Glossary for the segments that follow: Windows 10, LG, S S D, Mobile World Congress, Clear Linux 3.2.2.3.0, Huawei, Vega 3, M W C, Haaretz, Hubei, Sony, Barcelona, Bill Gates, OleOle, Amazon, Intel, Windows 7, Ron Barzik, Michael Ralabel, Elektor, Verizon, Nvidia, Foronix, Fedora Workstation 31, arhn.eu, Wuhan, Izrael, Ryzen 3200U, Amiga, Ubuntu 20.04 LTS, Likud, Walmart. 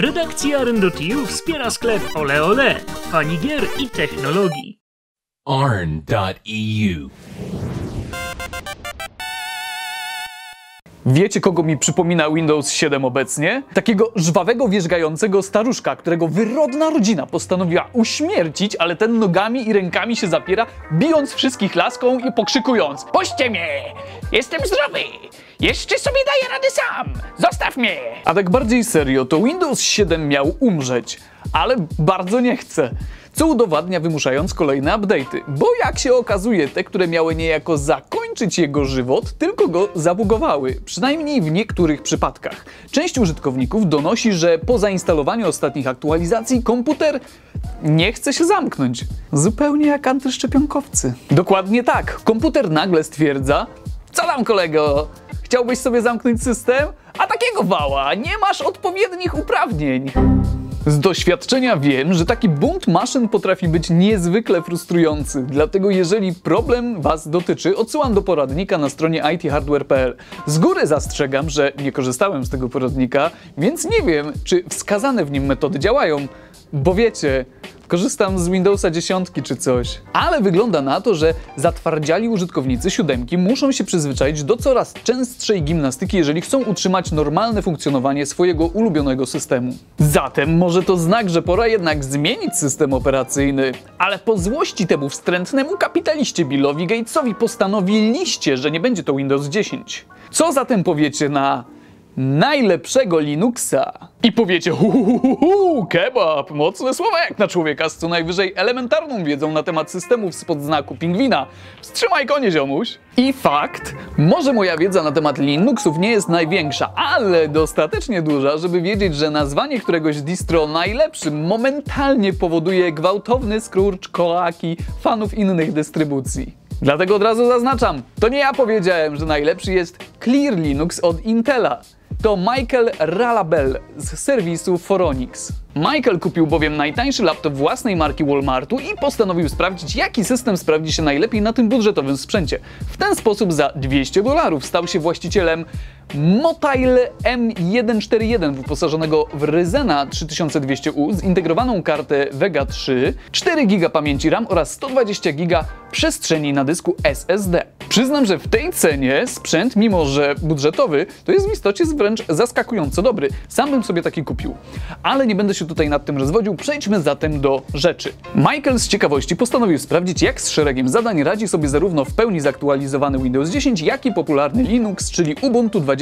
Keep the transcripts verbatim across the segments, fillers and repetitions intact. Redakcja arhn kropka e u wspiera sklep OleOle, pani gier i technologii. arhn kropka e u. Wiecie, kogo mi przypomina Windows siedem obecnie? Takiego żwawego, wierzgającego staruszka, którego wyrodna rodzina postanowiła uśmiercić, ale ten nogami i rękami się zapiera, bijąc wszystkich laską i pokrzykując: puśćcie mnie! Jestem zdrowy! Jeszcze sobie daję radę sam! Zostaw mnie! A tak bardziej serio, to Windows siedem miał umrzeć, ale bardzo nie chce. Co udowadnia, wymuszając kolejne update'y, bo jak się okazuje, te, które miały niejako zakończyć jego żywot, tylko go zabugowały, przynajmniej w niektórych przypadkach. Część użytkowników donosi, że po zainstalowaniu ostatnich aktualizacji komputer nie chce się zamknąć. Zupełnie jak antyszczepionkowcy. Dokładnie tak, komputer nagle stwierdza: co tam, kolego? Chciałbyś sobie zamknąć system? A takiego wała, nie masz odpowiednich uprawnień. Z doświadczenia wiem, że taki bunt maszyn potrafi być niezwykle frustrujący, dlatego jeżeli problem Was dotyczy, odsyłam do poradnika na stronie i t hardware kropka p l. Z góry zastrzegam, że nie korzystałem z tego poradnika, więc nie wiem, czy wskazane w nim metody działają, bo wiecie, korzystam z Windowsa dziesięć czy coś. Ale wygląda na to, że zatwardziali użytkownicy siódemki muszą się przyzwyczaić do coraz częstszej gimnastyki, jeżeli chcą utrzymać normalne funkcjonowanie swojego ulubionego systemu. Zatem może to znak, że pora jednak zmienić system operacyjny. Ale po złości temu wstrętnemu kapitaliście Billowi Gatesowi postanowiliście, że nie będzie to Windows dziesięć. Co zatem powiecie na najlepszego Linuxa? I powiecie: hu, hu, hu, hu, kebab, mocne słowa jak na człowieka z co najwyżej elementarną wiedzą na temat systemów spod znaku pingwina. Wstrzymaj konie, ziomuś. I fakt, może moja wiedza na temat Linuxów nie jest największa, ale dostatecznie duża, żeby wiedzieć, że nazwanie któregoś distro najlepszym momentalnie powoduje gwałtowny skurcz kołaki fanów innych dystrybucji. Dlatego od razu zaznaczam, to nie ja powiedziałem, że najlepszy jest Clear Linux od Intela. To Michael Ralabel z serwisu Foronix. Michael kupił bowiem najtańszy laptop własnej marki Walmartu i postanowił sprawdzić, jaki system sprawdzi się najlepiej na tym budżetowym sprzęcie. W ten sposób za dwieście dolarów stał się właścicielem Motile M jeden cztery jeden wyposażonego w Ryzena trzy tysiące dwieście U, zintegrowaną kartę Vega trzy, cztery giga pamięci RAM oraz sto dwadzieścia giga przestrzeni na dysku S S D. Przyznam, że w tej cenie sprzęt, mimo że budżetowy, to jest w istocie wręcz zaskakująco dobry. Sam bym sobie taki kupił. Ale nie będę się tutaj nad tym rozwodził, przejdźmy zatem do rzeczy. Michael z ciekawości postanowił sprawdzić, jak z szeregiem zadań radzi sobie zarówno w pełni zaktualizowany Windows dziesięć, jak i popularny Linux, czyli Ubuntu dwadzieścia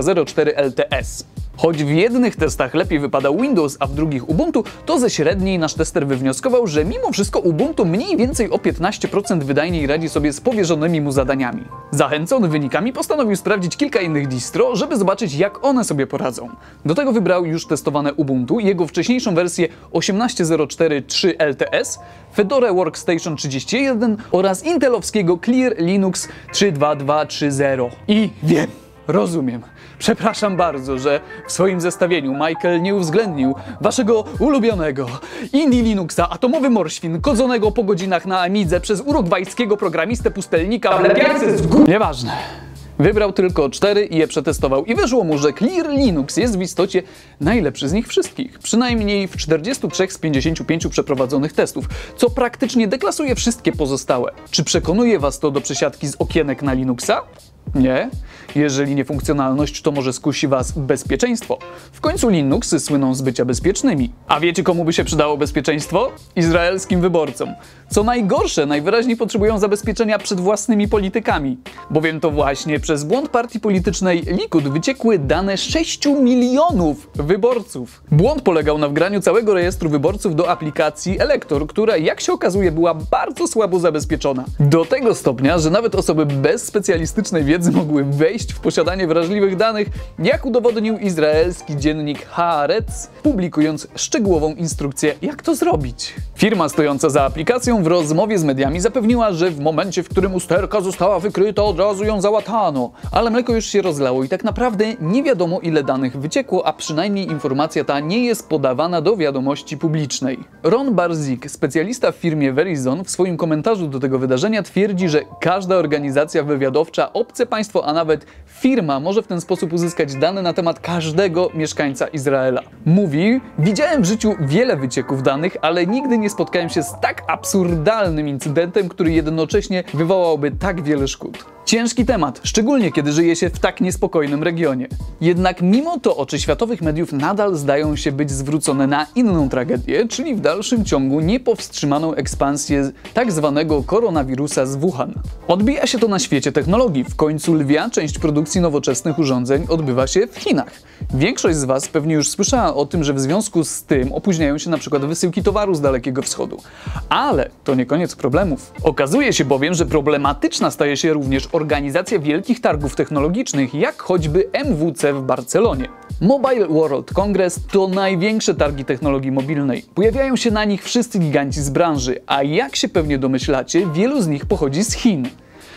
zero cztery L T S. Choć w jednych testach lepiej wypadał Windows, a w drugich Ubuntu, to ze średniej nasz tester wywnioskował, że mimo wszystko Ubuntu mniej więcej o piętnaście procent wydajniej radzi sobie z powierzonymi mu zadaniami. Zachęcony wynikami postanowił sprawdzić kilka innych distro, żeby zobaczyć, jak one sobie poradzą. Do tego wybrał już testowane Ubuntu, jego wcześniejszą wersję osiemnaście zero cztery trzy L T S, Fedora Workstation trzydzieści jeden oraz intelowskiego Clear Linux trzy dwa dwa trzy zero. I wiem! Rozumiem. Przepraszam bardzo, że w swoim zestawieniu Michael nie uwzględnił waszego ulubionego Indie Linuxa, atomowy morświn, kodzonego po godzinach na Amidze przez urugwajskiego programistę pustelnika lepiance z góry. Nieważne. Wybrał tylko cztery i je przetestował i wyszło mu, że Clear Linux jest w istocie najlepszy z nich wszystkich. Przynajmniej w czterdziestu trzech z pięćdziesięciu pięciu przeprowadzonych testów, co praktycznie deklasuje wszystkie pozostałe. Czy przekonuje was to do przesiadki z okienek na Linuxa? Nie. Jeżeli nie funkcjonalność, to może skusi was bezpieczeństwo. W końcu Linuxy słyną z bycia bezpiecznymi. A wiecie, komu by się przydało bezpieczeństwo? Izraelskim wyborcom. Co najgorsze, najwyraźniej potrzebują zabezpieczenia przed własnymi politykami. Bowiem to właśnie przez błąd partii politycznej Likud wyciekły dane sześciu milionów wyborców. Błąd polegał na wgraniu całego rejestru wyborców do aplikacji Elektor, która, jak się okazuje, była bardzo słabo zabezpieczona. Do tego stopnia, że nawet osoby bez specjalistycznej wiedzy mogły wejść w posiadanie wrażliwych danych, jak udowodnił izraelski dziennik Haaretz, publikując szczegółową instrukcję, jak to zrobić. Firma stojąca za aplikacją w rozmowie z mediami zapewniła, że w momencie, w którym usterka została wykryta, od razu ją załatano. Ale mleko już się rozlało i tak naprawdę nie wiadomo, ile danych wyciekło, a przynajmniej informacja ta nie jest podawana do wiadomości publicznej. Ron Barzik, specjalista w firmie Verizon, w swoim komentarzu do tego wydarzenia twierdzi, że każda organizacja wywiadowcza obce państwo, a nawet firma może w ten sposób uzyskać dane na temat każdego mieszkańca Izraela. Mówi: widziałem w życiu wiele wycieków danych, ale nigdy nie spotkałem się z tak absurdalnym incydentem, który jednocześnie wywołałby tak wiele szkód. Ciężki temat, szczególnie kiedy żyje się w tak niespokojnym regionie. Jednak mimo to oczy światowych mediów nadal zdają się być zwrócone na inną tragedię, czyli w dalszym ciągu niepowstrzymaną ekspansję tak zwanego koronawirusa z Wuhan. Odbija się to na świecie technologii. W końcu lwia część produkcji nowoczesnych urządzeń odbywa się w Chinach. Większość z Was pewnie już słyszała o tym, że w związku z tym opóźniają się na przykład wysyłki towaru z Dalekiego Wschodu. Ale to nie koniec problemów. Okazuje się bowiem, że problematyczna staje się również organizacja wielkich targów technologicznych, jak choćby M W C w Barcelonie. Mobile World Congress to największe targi technologii mobilnej. Pojawiają się na nich wszyscy giganci z branży, a jak się pewnie domyślacie, wielu z nich pochodzi z Chin.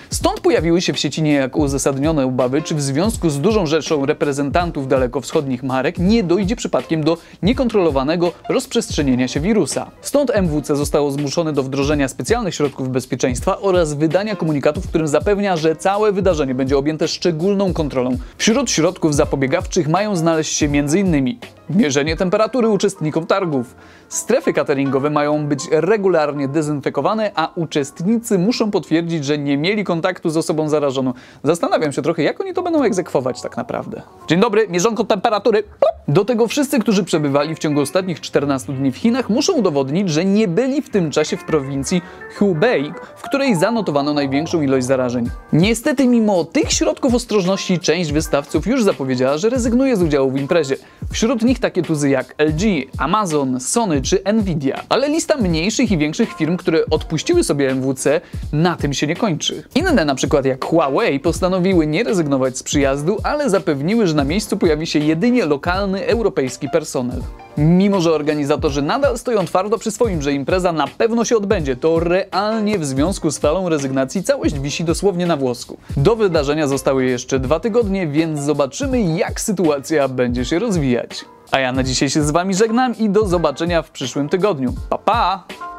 Stąd pojawiły się w sieci niejako uzasadnione obawy, czy w związku z dużą rzeszą reprezentantów dalekowschodnich marek nie dojdzie przypadkiem do niekontrolowanego rozprzestrzenienia się wirusa. Stąd M W C zostało zmuszone do wdrożenia specjalnych środków bezpieczeństwa oraz wydania komunikatu, w którym zapewnia, że całe wydarzenie będzie objęte szczególną kontrolą. Wśród środków zapobiegawczych mają znaleźć się m.in. mierzenie temperatury uczestników targów. Strefy cateringowe mają być regularnie dezynfekowane, a uczestnicy muszą potwierdzić, że nie mieli kontaktu z osobą zarażoną. Zastanawiam się trochę, jak oni to będą egzekwować tak naprawdę. Dzień dobry, mierzonko temperatury. Do tego wszyscy, którzy przebywali w ciągu ostatnich czternastu dni w Chinach, muszą udowodnić, że nie byli w tym czasie w prowincji Hubei, w której zanotowano największą ilość zarażeń. Niestety, mimo tych środków ostrożności, część wystawców już zapowiedziała, że rezygnuje z udziału w imprezie. Wśród nich takie tuzy jak L G, Amazon, Sony czy Nvidia. Ale lista mniejszych i większych firm, które odpuściły sobie M W C, na tym się nie kończy. Inne, na przykład jak Huawei, postanowiły nie rezygnować z przyjazdu, ale zapewniły, że na miejscu pojawi się jedynie lokalny europejski personel. Mimo że organizatorzy nadal stoją twardo przy swoim, że impreza na pewno się odbędzie, to realnie w związku z falą rezygnacji całość wisi dosłownie na włosku. Do wydarzenia zostały jeszcze dwa tygodnie, więc zobaczymy, jak sytuacja będzie się rozwijać. A ja na dzisiaj się z Wami żegnam i do zobaczenia w przyszłym tygodniu. Pa, pa!